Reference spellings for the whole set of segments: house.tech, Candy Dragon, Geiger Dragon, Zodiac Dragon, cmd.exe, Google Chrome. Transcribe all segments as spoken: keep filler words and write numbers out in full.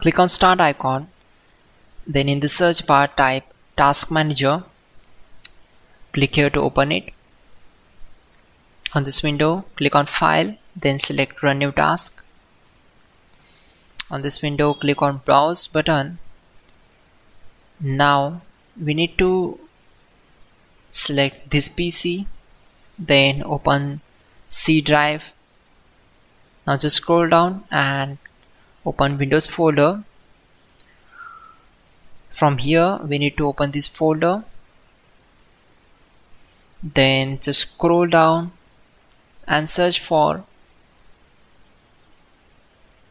Click on start icon, then in the search bar type task manager. Click here to open it. On this window, click on file, then select run new task. On this window, click on browse button. Now we need to select this P C, then open C drive. Now just scroll down and open Windows folder. From here we need to open this folder, then just scroll down and search for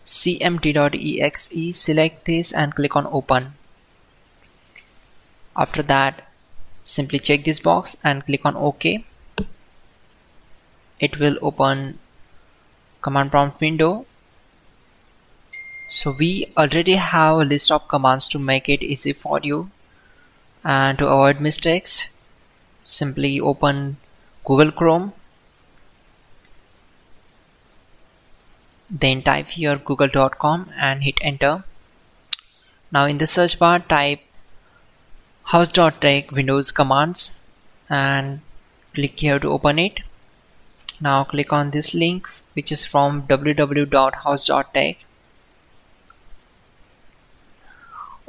C M D dot E X E. Select this and click on open. After that, simply check this box and click on OK. It will open command prompt window. So we already have a list of commands to make it easy for you, and to avoid mistakes, simply open Google Chrome, then type here google dot com and hit enter. Now in the search bar type house dot tech Windows commands and click here to open it. Now click on this link, which is from w w w dot house dot tech.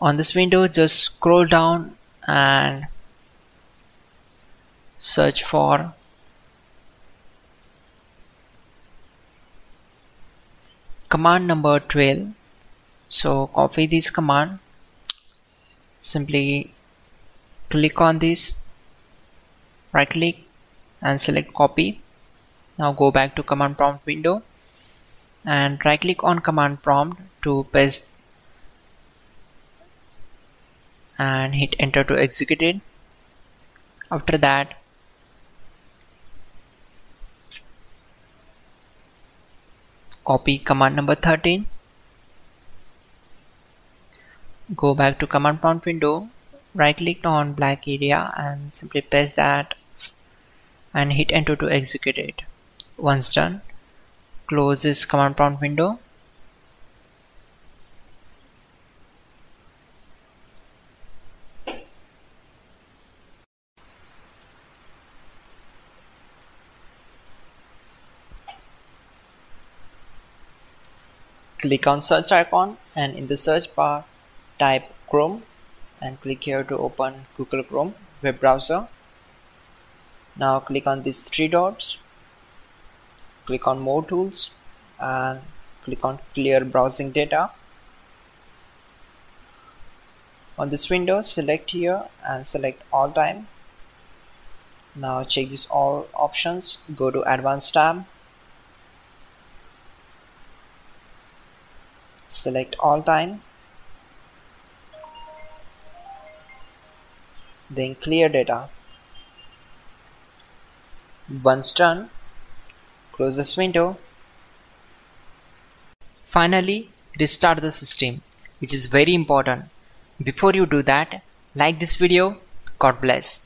On this window, just scroll down and search for command number twelve. So copy this command, simply click on this, right click and select copy. Now go back to command prompt window and right click on command prompt to paste and hit enter to execute it. After that, copy command number thirteen, go back to command prompt window, right click on black area and simply paste that and hit enter to execute it. Once done, close this command prompt window. Click on search icon and in the search bar type Chrome and click here to open Google Chrome web browser. Now click on these three dots, click on more tools and click on clear browsing data. On this window, select here and select all time. Now check these all options, go to advanced tab, select all time, then clear data. Once done, close this window. Finally, restart the system, which is very important. Before you do that, like this video. God bless.